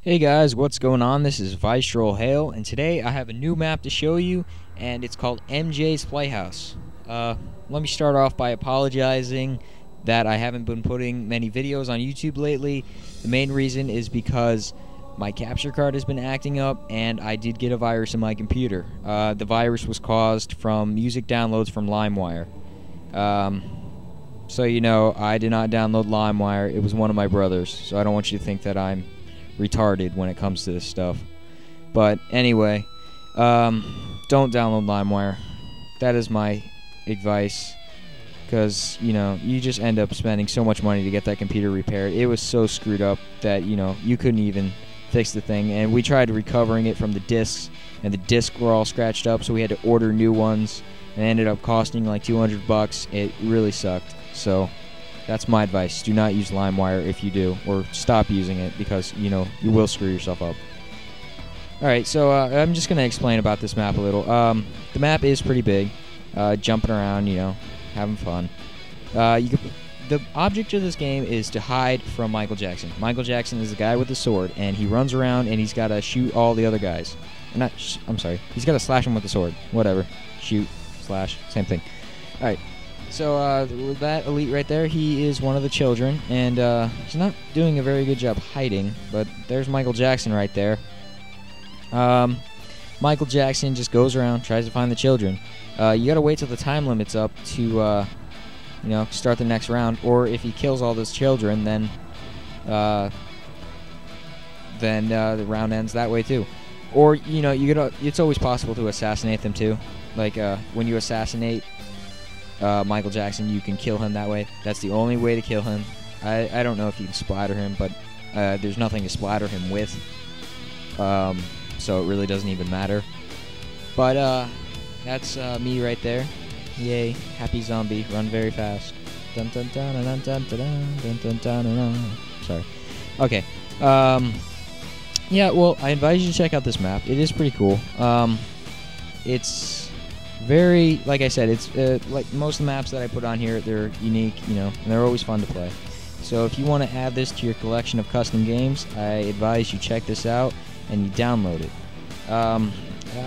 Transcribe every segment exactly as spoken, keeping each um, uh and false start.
Hey guys, what's going on? This is VicegeralHail, and today I have a new map to show you, and it's called M J's Playhouse. Uh, let me start off by apologizing that I haven't been putting many videos on YouTube lately. The main reason is because my capture card has been acting up, and I did get a virus in my computer. Uh, the virus was caused from music downloads from LimeWire. Um, so you know, I did not download LimeWire. It was one of my brothers, so I don't want you to think that I'm retarded when it comes to this stuff. But anyway, um, don't download LimeWire. That is my advice, because you know, you just end up spending so much money to get that computer repaired. It was so screwed up that you know, you couldn't even fix the thing, and we tried recovering it from the discs, and the discs were all scratched up, so we had to order new ones, and it ended up costing like two hundred bucks. It really sucked. So that's my advice. Do not use LimeWire if you do, or stop using it, because, you know, you will screw yourself up. Alright, so uh, I'm just going to explain about this map a little. Um, the map is pretty big. Uh, jumping around, you know, having fun. Uh, you can, the object of this game is to hide from Michael Jackson. Michael Jackson is the guy with the sword, and he runs around, and he's got to shoot all the other guys. Or not, sh I'm sorry. He's got to slash him with the sword. Whatever. Shoot, slash, same thing. Alright. So uh, that elite right there, he is one of the children, and uh, he's not doing a very good job hiding, but there's Michael Jackson right there. Um, Michael Jackson just goes around, tries to find the children. Uh, you gotta wait till the time limit's up to uh, you know, start the next round, or if he kills all those children, then, uh, then uh, the round ends that way too. Or, you know, you gotta, it's always possible to assassinate them too. Like, uh, when you assassinate Uh, Michael Jackson, you can kill him that way. That's the only way to kill him. I, I don't know if you can splatter him, but uh, there's nothing to splatter him with, um, so it really doesn't even matter. But uh, that's uh, me right there. Yay, happy zombie, run very fast. Dun dun dun dun dun dun dun dun dun dun. Sorry. Okay. Um, yeah, well, I advise you to check out this map. It is pretty cool. Um, it's very, like I said, it's uh, like most of the maps that I put on here, they're unique, you know, and they're always fun to play. So if you want to add this to your collection of custom games, I advise you check this out and you download it. Um,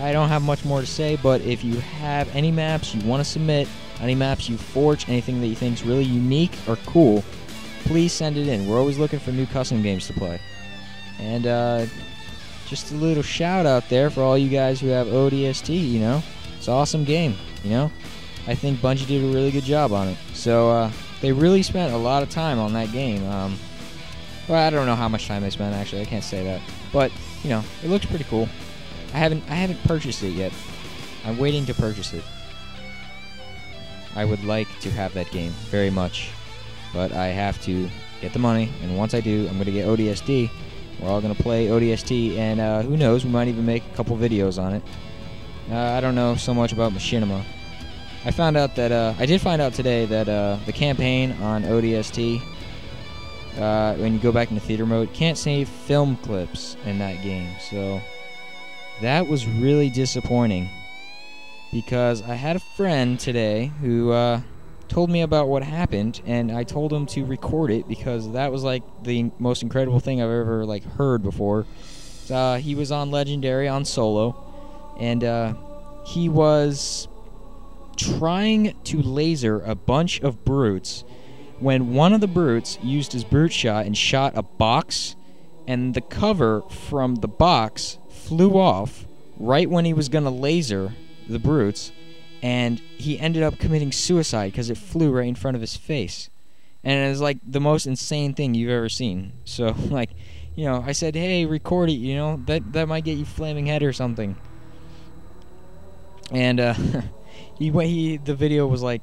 I don't have much more to say, but if you have any maps you want to submit, any maps you forge, anything that you think is really unique or cool, please send it in. We're always looking for new custom games to play. And uh, just a little shout out there for all you guys who have O D S T, you know. It's an awesome game, you know? I think Bungie did a really good job on it. So, uh, they really spent a lot of time on that game. Um, well, I don't know how much time they spent, actually. I can't say that. But, you know, it looks pretty cool. I haven't, I haven't purchased it yet. I'm waiting to purchase it. I would like to have that game very much. But I have to get the money, and once I do, I'm going to get O D S T. We're all going to play O D S T, and uh, who knows, we might even make a couple videos on it. Uh, I don't know so much about Machinima. I found out that, uh, I did find out today that uh, the campaign on O D S T, uh, when you go back into theater mode, can't save film clips in that game. So that was really disappointing, because I had a friend today who uh, told me about what happened, and I told him to record it, because that was like the most incredible thing I've ever like heard before. Uh, he was on Legendary on solo. And uh, he was trying to laser a bunch of brutes when one of the brutes used his brute shot and shot a box, and the cover from the box flew off right when he was going to laser the brutes, and he ended up committing suicide because it flew right in front of his face. And it was like the most insane thing you've ever seen. So, like, you know, I said, hey, record it, you know, that, that might get you flaming head or something. And uh, he, he, the video was like,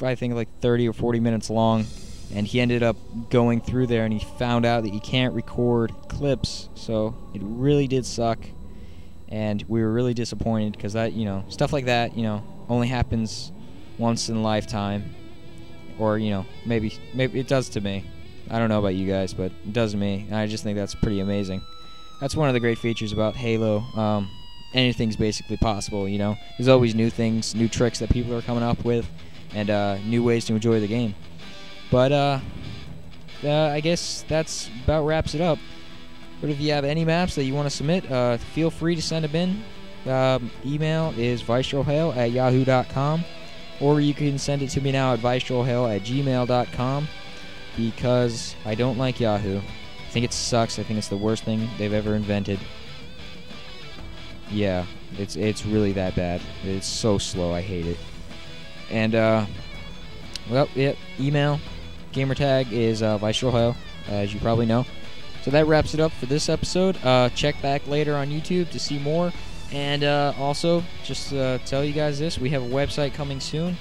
I think like thirty or forty minutes long, and he ended up going through there and he found out that you can't record clips, so it really did suck, and we were really disappointed, because that, you know, stuff like that, you know, only happens once in a lifetime, or, you know, maybe, maybe it does to me. I don't know about you guys, but it does to me, and I just think that's pretty amazing. That's one of the great features about Halo. Um, Anything's basically possible, you know. There's always new things, new tricks that people are coming up with, and uh, new ways to enjoy the game. But uh, uh, I guess that's about wraps it up. But if you have any maps that you want to submit, uh, feel free to send them in. Um, email is vicegeralhail at yahoo dot com, or you can send it to me now at vicegeralhail at gmail dot com, because I don't like Yahoo. I think it sucks. I think it's the worst thing they've ever invented. Yeah, it's it's really that bad. It's so slow. I hate it. And uh, well, yep. Yeah, email, gamertag is uh, VicegeralHail, as you probably know. So that wraps it up for this episode. Uh, check back later on YouTube to see more. And uh, also, just uh, tell you guys this: we have a website coming soon.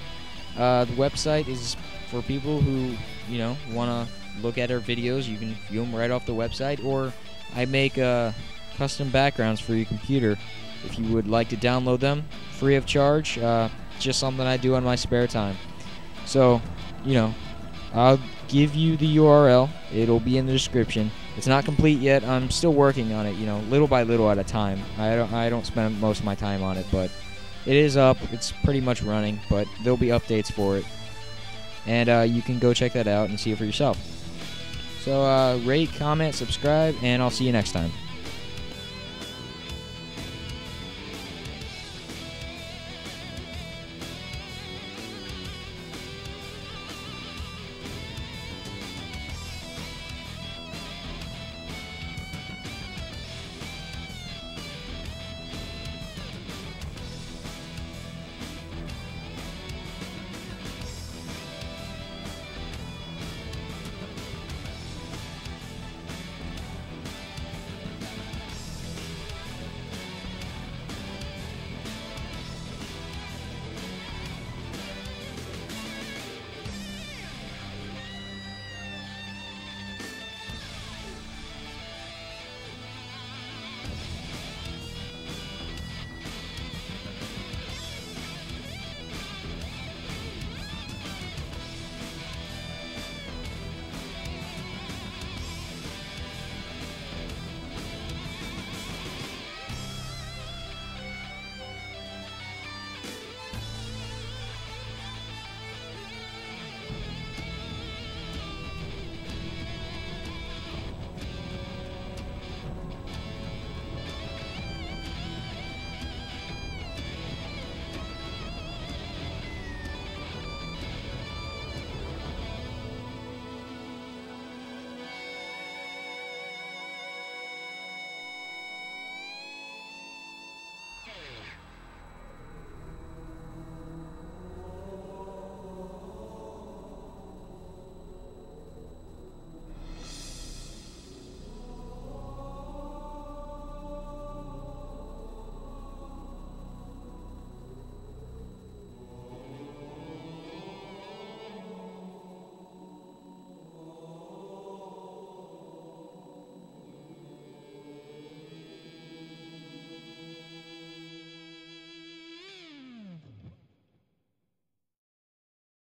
Uh, the website is for people who you know want to look at our videos. You can view them right off the website, or I make uh, custom backgrounds for your computer. If you would like to download them, free of charge. Uh, just something I do on my spare time. So, you know, I'll give you the U R L. It'll be in the description. It's not complete yet. I'm still working on it, you know, little by little at a time. I don't, I don't spend most of my time on it, but it is up. It's pretty much running, but there'll be updates for it. And uh, you can go check that out and see it for yourself. So uh, rate, comment, subscribe, and I'll see you next time.